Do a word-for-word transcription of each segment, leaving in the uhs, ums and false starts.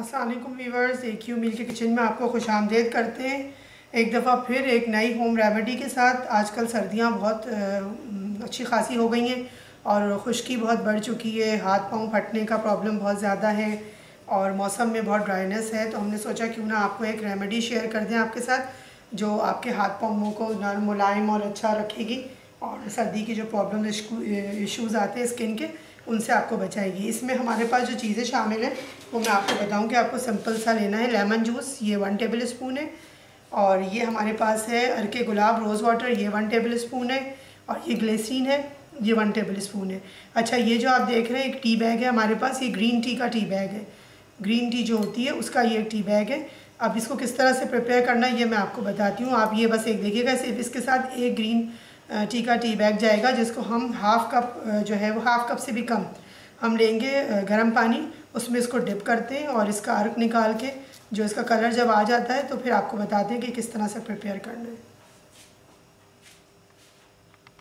अस्सलाम वालेकुम व्यूअर्स, ए क्यू मील के किचन में आपको खुश आमदेद करते हैं। एक दफ़ा फिर एक नई होम रेमेडी के साथ। आजकल सर्दियां बहुत अच्छी खासी हो गई हैं और खुश्की बहुत बढ़ चुकी है, हाथ पांव फटने का प्रॉब्लम बहुत ज़्यादा है और मौसम में बहुत ड्राइनेस है, तो हमने सोचा क्यों ना आपको एक रेमेडी शेयर कर दें आपके साथ जो आपके हाथ पाँव मुँह को नरम मुलायम और अच्छा रखेगी और सर्दी की जो प्रॉब्लम इश्यूज़ आते हैं स्किन के, उनसे आपको बचाएगी। इसमें हमारे पास जो चीज़ें शामिल हैं वो मैं आपको बताऊं कि आपको सिंपल सा लेना है। लेमन जूस ये वन टेबल स्पून है, और ये हमारे पास है अरके गुलाब रोज़ वाटर, ये वन टेबल स्पून है, और ये ग्लिसरीन है, ये वन टेबल स्पून है। अच्छा, ये जो आप देख रहे हैं एक टी बैग है हमारे पास, ये ग्रीन टी का टी बैग है, ग्रीन टी जो होती है उसका ये टी बैग है। अब इसको किस तरह से प्रिपेयर करना है ये मैं आपको बताती हूँ। आप ये बस एक देखिएगा, सिर्फ इसके साथ एक ग्रीन टी का टी बैग जाएगा जिसको हम हाफ़ कप जो है वो हाफ़ कप से भी कम हम लेंगे गर्म पानी, उसमें इसको डिप करते हैं और इसका अर्क निकाल के जो इसका कलर जब आ जाता है तो फिर आपको बताते हैं कि किस तरह से प्रिपेयर करना है।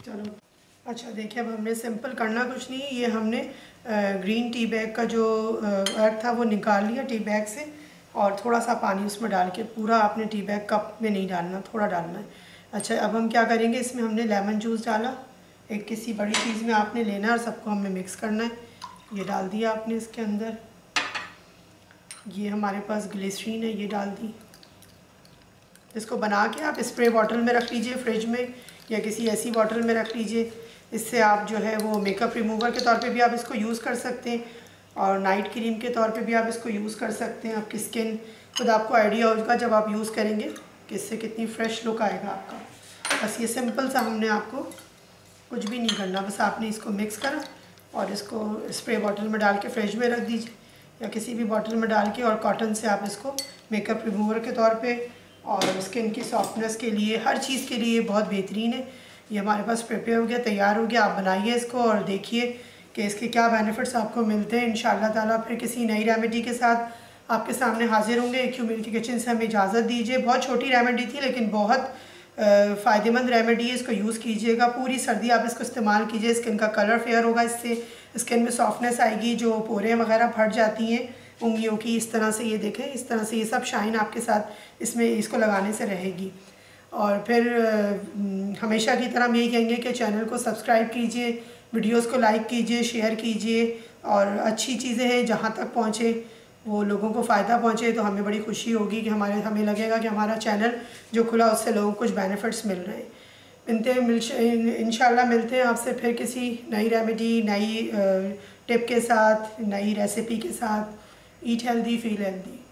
चलो, अच्छा देखिए, अब हमने सिंपल करना कुछ नहीं है। ये हमने ग्रीन टी बैग का जो अर्क था वो निकाल लिया टी बैग से और थोड़ा सा पानी उसमें डाल के, पूरा आपने टी बैग कप में नहीं डालना, थोड़ा डालना है। अच्छा, अब हम क्या करेंगे, इसमें हमने लेमन जूस डाला, एक किसी बड़ी चीज़ में आपने लेना है और सबको हमें मिक्स करना है। ये डाल दिया आपने इसके अंदर। ये हमारे पास ग्लिसरीन है, ये डाल दी। इसको बना के आप स्प्रे बॉटल में रख लीजिए फ्रिज में या किसी ऐसी बॉटल में रख लीजिए। इससे आप जो है वो मेकअप रिमूवर के तौर पे भी आप इसको यूज़ कर सकते हैं और नाइट क्रीम के तौर पे भी आप इसको यूज़ कर सकते हैं। आपकी स्किन खुद आपको आइडिया होगा जब आप यूज़ करेंगे इससे कितनी फ्रेश लुक आएगा आपका। बस ये सिंपल सा, हमने आपको कुछ भी नहीं करना, बस आपने इसको मिक्स करा और इसको स्प्रे बॉटल में डाल के फ्रिज में रख दीजिए या किसी भी बॉटल में डाल के, और कॉटन से आप इसको मेकअप रिमूवर के तौर पे और स्किन की सॉफ्टनेस के लिए, हर चीज़ के लिए बहुत बेहतरीन है। ये हमारे पास प्रिपेयर हो गया, तैयार हो गया। आप बनाइए इसको और देखिए कि इसके क्या बेनिफिट्स आपको मिलते हैं। इंशाअल्लाह ताला फिर किसी नई रेमेडी के साथ आपके सामने हाजिर होंगे। ए क्यू मील किचन से हमें इजाज़त दीजिए। बहुत छोटी रेमेडी थी लेकिन बहुत फ़ायदेमंद रेमेडी है, इसको यूज़ कीजिएगा। पूरी सर्दी आप इसको इस्तेमाल कीजिए, स्किन का कलर फेयर होगा, इससे स्किन में सॉफ्टनेस आएगी, जो पोरें वगैरह फट जाती हैं उंगलियों की, इस तरह से ये देखें, इस तरह से ये सब शाइन आपके साथ इसमें इसको लगाने से रहेगी। और फिर हमेशा की तरह हम यही कहेंगे कि चैनल को सब्सक्राइब कीजिए, वीडियोज़ को लाइक कीजिए, शेयर कीजिए, और अच्छी चीज़ें हैं जहाँ तक पहुँचे वो लोगों को फ़ायदा पहुँचे तो हमें बड़ी खुशी होगी कि हमारे हमें लगेगा कि हमारा चैनल जो खुला उससे लोगों को कुछ बेनिफिट्स मिल रहे हैं। मिलते हैं इंशाल्लाह, मिलते हैं आपसे फिर किसी नई रेमेडी, नई टिप के साथ, नई रेसिपी के साथ। Eat healthy, feel healthy.